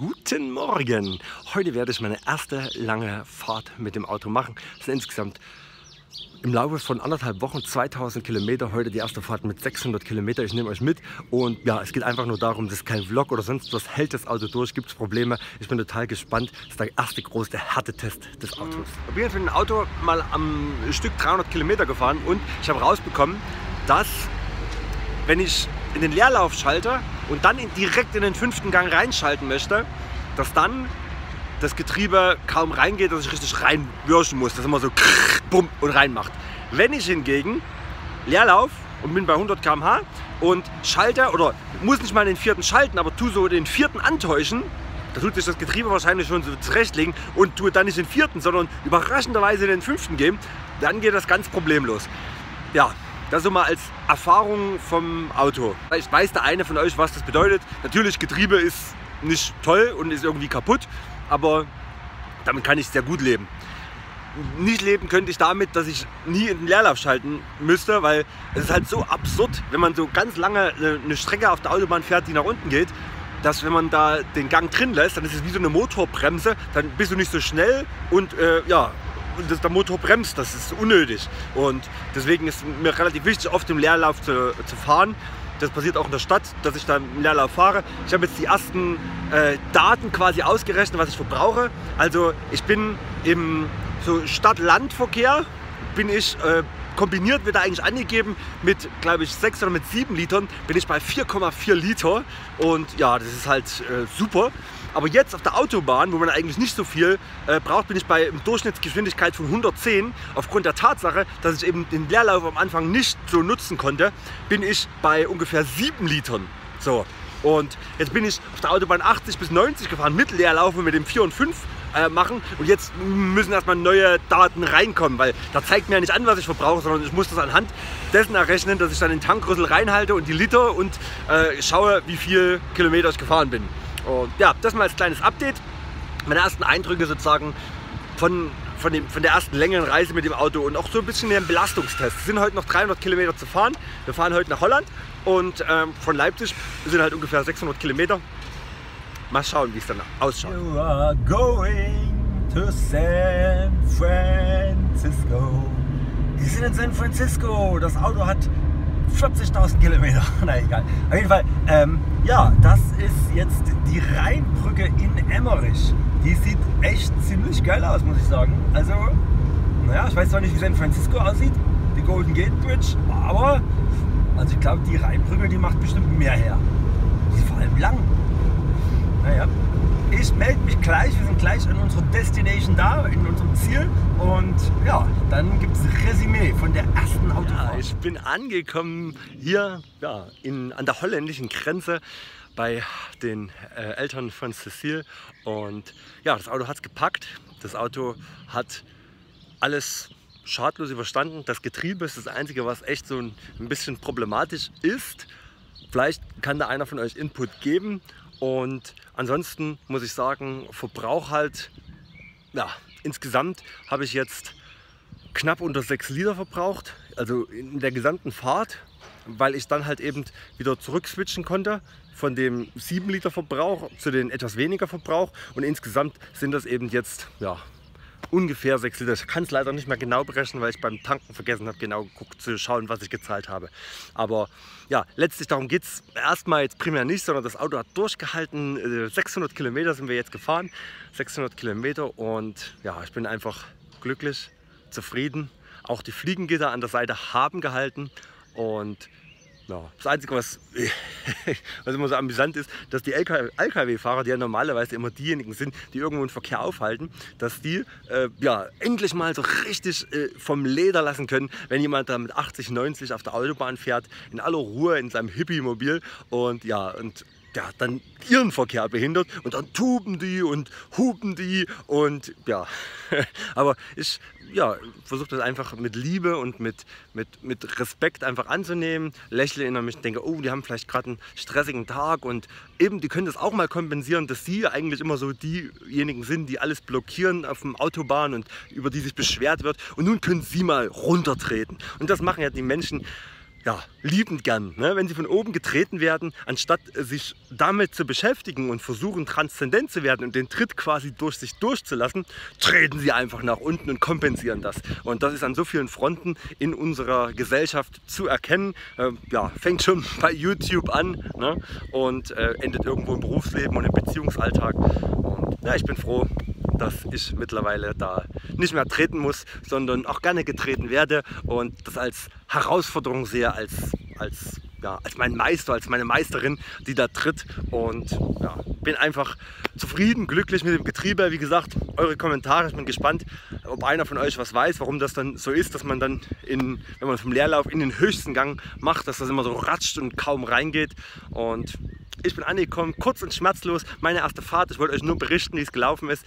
Guten Morgen! Heute werde ich meine erste lange Fahrt mit dem Auto machen. Das sind insgesamt im Laufe von anderthalb Wochen 2000 Kilometer. Heute die erste Fahrt mit 600 Kilometer. Ich nehme euch mit und ja, es geht einfach nur darum, das ist kein Vlog oder sonst was. Hält das Auto durch, gibt es Probleme. Ich bin total gespannt. Das ist der erste große Härtetest des Autos. Ich bin für ein Auto mal am Stück 300 Kilometer gefahren und ich habe rausbekommen, dass wenn ich in den Leerlauf schalte und dann direkt in den 5. Gang reinschalten möchte, dass dann das Getriebe kaum reingeht, dass ich richtig reinwirschen muss, dass immer so krrr, bumm und reinmacht. Wenn ich hingegen Leerlauf und bin bei 100 km/h und schalte oder muss nicht mal den 4. schalten, aber tu so den 4. antäuschen, da tut sich das Getriebe wahrscheinlich schon so zurechtlegen und tue dann nicht den 4., sondern überraschenderweise in den 5. gehen, dann geht das ganz problemlos. Ja. Das so mal als Erfahrung vom Auto. Vielleicht weiß der eine von euch, was das bedeutet. Natürlich, Getriebe ist nicht toll und ist irgendwie kaputt, aber damit kann ich sehr gut leben. Nicht leben könnte ich damit, dass ich nie in den Leerlauf schalten müsste, weil es ist halt so absurd, wenn man so ganz lange eine Strecke auf der Autobahn fährt, die nach unten geht, dass wenn man da den Gang drin lässt, dann ist es wie so eine Motorbremse, dann bist du nicht so schnell und ja, der Motor bremst, das ist unnötig und deswegen ist mir relativ wichtig, oft im Leerlauf zu fahren. Das passiert auch in der Stadt, dass ich dann im Leerlauf fahre. Ich habe jetzt die ersten Daten quasi ausgerechnet, was ich verbrauche. Also ich bin im so Stadt-Land-Verkehr, bin ich kombiniert, wird da eigentlich angegeben mit, glaube ich, 6 oder mit 7 Litern, bin ich bei 4,4 Liter und ja, das ist halt super. Aber jetzt auf der Autobahn, wo man eigentlich nicht so viel braucht, bin ich bei einer Durchschnittsgeschwindigkeit von 110. Aufgrund der Tatsache, dass ich eben den Leerlauf am Anfang nicht so nutzen konnte, bin ich bei ungefähr 7 Litern. So. Und jetzt bin ich auf der Autobahn 80 bis 90 gefahren mit Leerlauf und mit dem 4 und 5 machen. Und jetzt müssen erstmal neue Daten reinkommen, weil da zeigt mir ja nicht an, was ich verbrauche, sondern ich muss das anhand dessen errechnen, dass ich dann den Tankrüssel reinhalte und die Liter und schaue, wie viel Kilometer ich gefahren bin. Und ja, das mal als kleines Update. Meine ersten Eindrücke sozusagen von der ersten längeren Reise mit dem Auto und auch so ein bisschen den Belastungstest. Es sind heute noch 300 Kilometer zu fahren. Wir fahren heute nach Holland und von Leipzig sind halt ungefähr 600 Kilometer. Mal schauen, wie es dann ausschaut. You are going to San Francisco. Wir sind in San Francisco. Das Auto hat 40.000 Kilometer, na egal. Auf jeden Fall, ja, das ist jetzt die Rheinbrücke in Emmerich. Die sieht echt ziemlich geil aus, muss ich sagen. Also, naja, ich weiß zwar nicht, wie San Francisco aussieht, die Golden Gate Bridge, aber, also ich glaube, die Rheinbrücke, die macht bestimmt mehr her. Die ist vor allem lang. Naja, ich melde mich gleich, wir sind gleich an unserer Destination da, in unserem Ziel und ja, dann gibt es Resümee von der ersten Autofahrt. Ja, ich bin angekommen hier ja, an der holländischen Grenze bei den Eltern von Cécile und ja, das Auto hat es gepackt, das Auto hat alles schadlos überstanden, das Getriebe ist das Einzige, was echt so ein bisschen problematisch ist. Vielleicht kann da einer von euch Input geben. Und ansonsten muss ich sagen, Verbrauch halt, ja, insgesamt habe ich jetzt knapp unter 6 Liter verbraucht, also in der gesamten Fahrt, weil ich dann halt eben wieder zurückswitchen konnte von dem 7 Liter Verbrauch zu den etwas weniger Verbrauch und insgesamt sind das eben jetzt, ja, ungefähr 6 Liter. Ich kann es leider nicht mehr genau berechnen, weil ich beim Tanken vergessen habe, genau zu schauen, was ich gezahlt habe. Aber ja, letztlich darum geht es erstmal jetzt primär nicht, sondern das Auto hat durchgehalten. 600 Kilometer sind wir jetzt gefahren. 600 Kilometer und ja, ich bin einfach glücklich, zufrieden. Auch die Fliegengitter an der Seite haben gehalten und ja, das Einzige, was immer so amüsant ist, dass die LKW-Fahrer, die ja normalerweise immer diejenigen sind, die irgendwo den Verkehr aufhalten, dass die ja, endlich mal so richtig vom Leder lassen können, wenn jemand da mit 80, 90 auf der Autobahn fährt, in aller Ruhe, in seinem Hippie-Mobil und ja, dann ihren Verkehr behindert und dann tuben die und hupen die und ja, aber ich ja, versuche das einfach mit Liebe und mit Respekt einfach anzunehmen, lächle in mich und denke, oh, die haben vielleicht gerade einen stressigen Tag und eben, die können das auch mal kompensieren, dass sie eigentlich immer so diejenigen sind, die alles blockieren auf dem Autobahn und über die sich beschwert wird und nun können sie mal runtertreten und das machen ja die Menschen ja, liebend gern, ne? Wenn sie von oben getreten werden, anstatt sich damit zu beschäftigen und versuchen transzendent zu werden und den Tritt quasi durch sich durchzulassen, treten sie einfach nach unten und kompensieren das. Und das ist an so vielen Fronten in unserer Gesellschaft zu erkennen. Ja, fängt schon bei YouTube an, ne? Und endet irgendwo im Berufsleben und im Beziehungsalltag. Und ja, ich bin froh, dass ich mittlerweile da nicht mehr treten muss, sondern auch gerne getreten werde und das als Herausforderung sehe, als mein Meister, als meine Meisterin, die da tritt. Und ja, bin einfach zufrieden, glücklich mit dem Getriebe. Wie gesagt, eure Kommentare, ich bin gespannt, ob einer von euch was weiß, warum das dann so ist, dass man dann, wenn man vom Leerlauf in den höchsten Gang macht, dass das immer so ratscht und kaum reingeht. Und ich bin angekommen, kurz und schmerzlos, meine erste Fahrt. Ich wollte euch nur berichten, wie es gelaufen ist.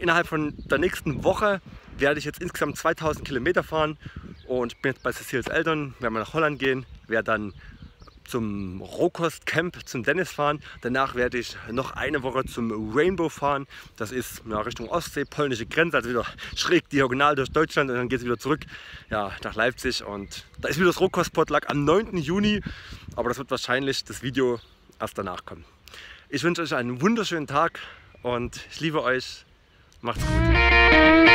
Innerhalb von der nächsten Woche werde ich jetzt insgesamt 2000 Kilometer fahren und bin jetzt bei Céciles Eltern, werden wir nach Holland gehen, werde dann zum Rohkostcamp, zum Dennis fahren. Danach werde ich noch eine Woche zum Rainbow fahren. Das ist ja, Richtung Ostsee, polnische Grenze, also wieder schräg diagonal durch Deutschland und dann geht es wieder zurück, ja, nach Leipzig. Und da ist wieder das Rohkostpotluck am 9. Juni, aber das wird wahrscheinlich das Video erst danach kommen. Ich wünsche euch einen wunderschönen Tag und ich liebe euch. Macht's gut.